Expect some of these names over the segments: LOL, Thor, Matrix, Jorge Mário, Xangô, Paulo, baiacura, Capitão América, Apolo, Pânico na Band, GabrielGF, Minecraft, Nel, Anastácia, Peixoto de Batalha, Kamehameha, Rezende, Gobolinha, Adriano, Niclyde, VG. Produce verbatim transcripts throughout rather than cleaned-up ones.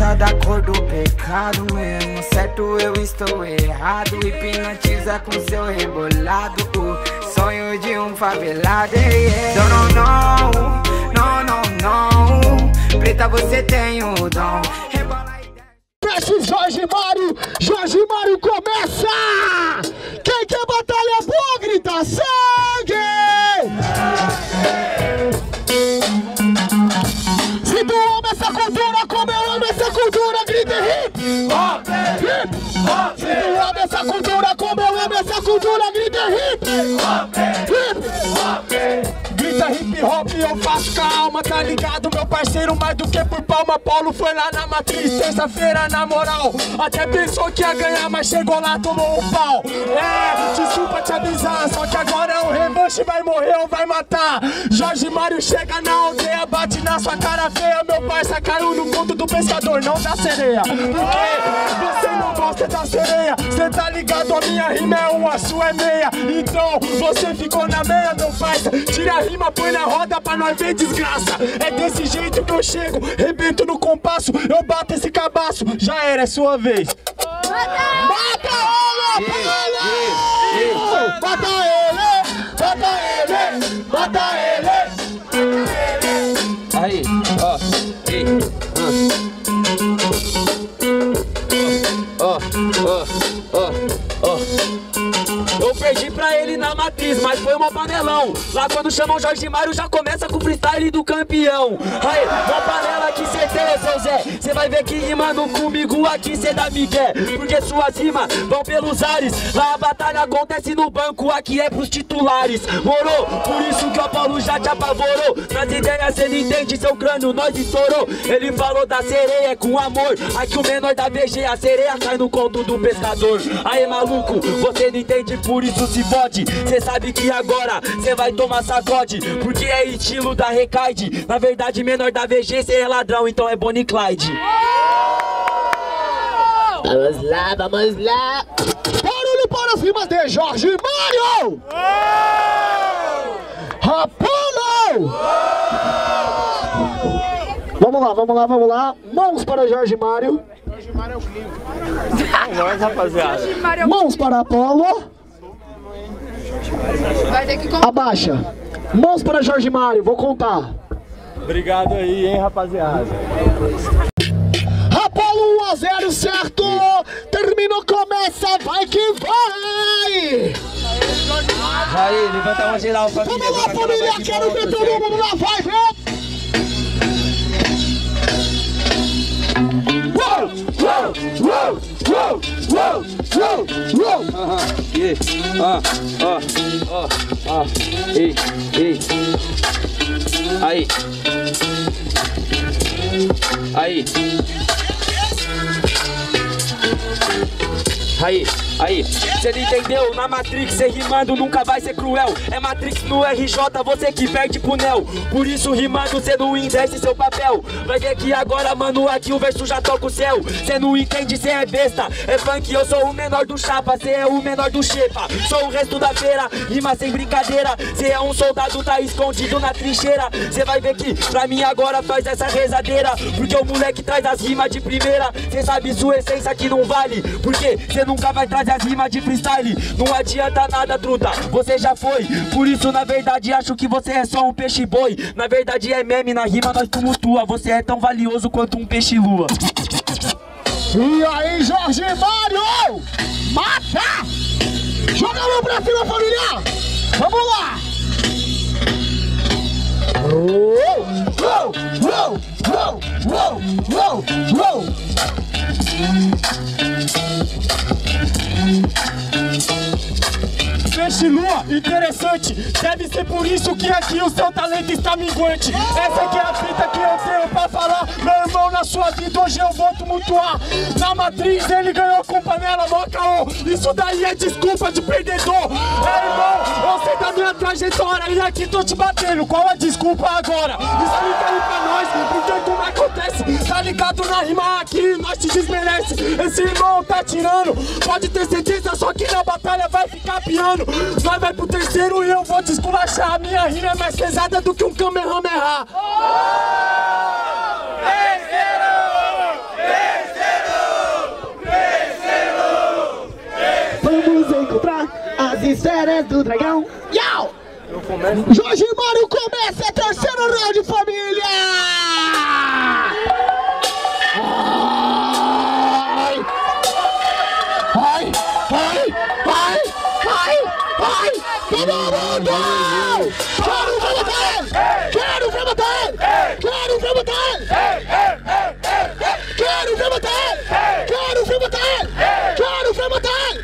tinta da cor do pecado. Mesmo certo eu estou errado, hipnotiza com seu rebolado, o sonho de um favelado. Yeah. Não, não, não, não, não, preta você tem o dom. Mexe Jorge Mário, Jorge Mário começa! Quem quer batalha boa, grita sangue! Se tu ama essa cultura, como eu amo essa cultura, grita hip hop! Se tu ama essa cultura, como eu amo essa cultura, grita hip hop! Hip hop! Grita hip hop, eu faço calma, tá ligado? Meu parceiro, mais do que por palma, Paulo foi lá na Matrix, terça-feira, na moral. Até pensou que ia ganhar, mas chegou lá, tomou um pau. É, desculpa te avisar, só que agora é um revanche, vai morrer ou vai matar. Jorge Mário chega na aldeia, bate na sua cara feia. Meu parça caiu no ponto do pescador, não da sereia. Por quê? Você não gosta da sereia, cê tá ligado? A minha rima é uma, a sua é meia. Então, você ficou na meia, meu parça, tira a rima, põe na roda pra nós ver desgraça. É desse jeito que eu chego, rebento no compasso, eu bato esse cabaço. Já era, é sua vez. Mata! Mata ele! Ele! Mata ele! Mata ele! Mata ele! Aí, ó, ei, ó, ó, ó, ó. Eu perdi pra ele na matriz, mas foi uma panelão. Lá quando chamam Jorge Mário já começa com o freestyle do campeão. Aí, uma panela que cê tem, seu Zé. Cê vai ver que rimando comigo aqui cê dá migué, porque suas rimas vão pelos ares. Lá a batalha acontece no banco, aqui é pros titulares. Morou, por isso que o Paulo já te apavorou. Nas ideias ele entende, seu crânio nós estourou. Ele falou da sereia com amor, aqui o menor da V G, a sereia cai no conto do pescador. Aí maluco, você não entende, por isso se fode. Cê sabe que agora cê vai tomar sacode, porque é estilo da Recaide. Na verdade, menor da V G, cê é ladrão, então é Niclyde. Vamos lá, vamos lá. Barulho para as rimas de Jorge Mário! Apolo! Vamos lá, vamos lá, vamos lá. Mãos para Jorge Mário. Jorge Mário é o clima. Rapaziada. Mãos para Apolo. Vai ter que abaixa. Mãos para Jorge Mário, vou contar. Obrigado aí, hein, rapaziada. Apolo um a zero, certo? Terminou, começa, vai que vai! Aí, levanta uma geral, família. Vamos lá, família, quero ver todo mundo na vibe. Uou, uou, uou! Whoa, whoa, whoa, whoa. Uh-huh, yeah, uh, uh, uh, uh, hey, hey. Aí, aí, aí, aí, cê não entendeu? Na Matrix, cê rimando nunca vai ser cruel. É Matrix no R J, você que perde pro Nel. Por isso rimando cê não investe seu papel. Vai ver que agora, mano, aqui o verso já toca o céu. Cê não entende, cê é besta. É funk, eu sou o menor do chapa, cê é o menor do chepa. Sou o resto da feira, rima sem brincadeira. Cê é um soldado, tá escondido na trincheira. Cê vai ver que pra mim agora faz essa rezadeira, porque o moleque traz as rimas de primeira. Cê sabe sua essência que não vale, porque cê nunca vai trazer as rimas de freestyle. Não adianta nada, truta, você já foi. Por isso, na verdade, acho que você é só um peixe boi. Na verdade é meme, na rima nós tumultua. Você é tão valioso quanto um peixe lua. E aí, Jorge Mário? Mata! Joga a mão pra cima, família! Vamos lá! Uou, uou, uou, uou, uou, uou. Peixe lua, interessante. Deve ser por isso que aqui o seu talento está minguante. Essa aqui é a fita que eu tenho pra falar. Meu irmão, na sua vida hoje eu vou tumultuar. Na matriz ele ganhou com panela, mó caô. Isso daí é desculpa de perdedor. É, irmão, eu sei da minha trajetória e aqui tô te batendo, qual a desculpa agora? Explica aí pra nós, porque como acontece. Tá ligado na rima aqui, nós te desmerece. Esse irmão tá tirando, pode ter certeza, só que na batalha vai ficar piano. Nós vai pro terceiro e eu vou te esculachar. A minha rima é mais pesada do que um Kamehameha. Oh! Terceiro! Ministério do Dragão. Yau! Jorge Mário começa a terceiro round, família! Ai! Ai! Ai! Ai! Ai! Ai! Todo mundo! Quero ver matar ele! Quero ver matar ele! Quero ver matar ele! Quero ver matar ele! Quero ver matar ele! Quero ver matar ele!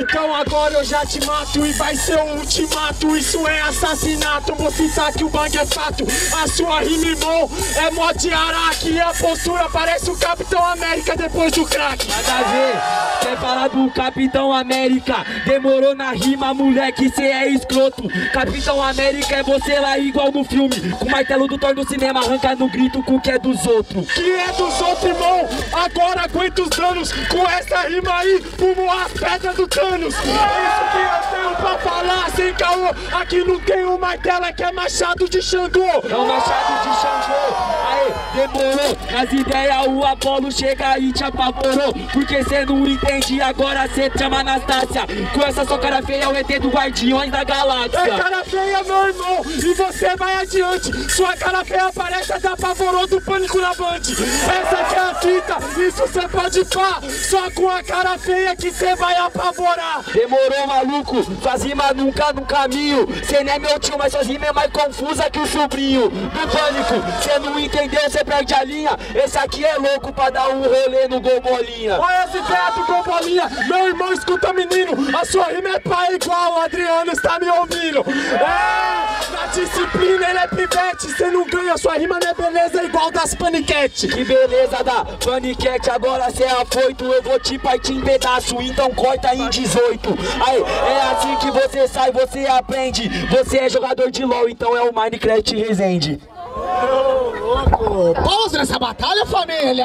Então agora eu já te mato e vai ser um ultimato. Isso é assassinato, vou citar que o bang é fato. A sua rima, irmão, é mó de araque. A postura parece o Capitão América depois do crack. Nada a ver, quer falar do Capitão América? Demorou na rima, moleque, cê é escroto. Capitão América é você lá igual no filme, com o martelo do Thor no cinema, arranca no grito com o que é dos outros. Que é dos outros, irmão? Agora aguenta os danos. Com essa rima aí, fumo as pedras do Thor. É isso que eu tenho pra falar, sem caô. Aqui não tem um martelo, aqui é machado de Xangô. É o machado de Xangô. Aê, demorou. Nas ideias o Apolo chega e te apavorou, porque cê não entende, agora cê chama Anastácia. Com essa sua cara feia é o E T do Guardiões da Galáxia. É cara feia, meu irmão, e você vai adiante. Sua cara feia parece até apavorou do Pânico na Band. Essa aqui é a fita, isso cê pode pá. Só com a cara feia que cê vai apavorar. Demorou, maluco, suas rimas nunca no caminho. Cê não é meu tio, mas suas rimas é mais confusa que o sobrinho do Pânico. Cê não entendeu, cê perde a linha. Esse aqui é louco pra dar um rolê no Gobolinha. Olha esse teto, Gobolinha. Meu irmão, escuta, menino, a sua rima é pai igual, o Adriano está me ouvindo. É, na disciplina ele é pivete. Cê não ganha, sua rima não é beleza igual das paniquete. Que beleza da paniquete, agora cê é afoito. Eu vou te partir em pedaço, então corta em dezoito. Aí, é assim que você sai, você aprende. Você é jogador de LOL, então é o Minecraft Rezende. Oh, louco. Pausa nessa batalha, família!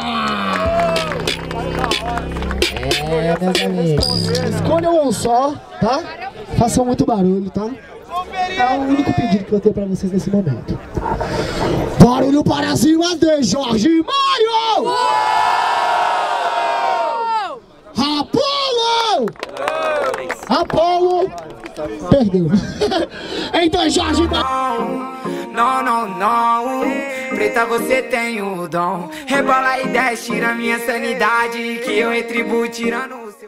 É, meus amigos, escolham um só, tá? Façam muito barulho, tá? É o único pedido que eu tenho pra vocês nesse momento. Barulho para cima de Jorge Mário! Apolo! Apolo perdeu. Então Jorge Não, não, não preta, você tem o dom. Rebola e desce, tira minha sanidade, que eu retribuo tirando o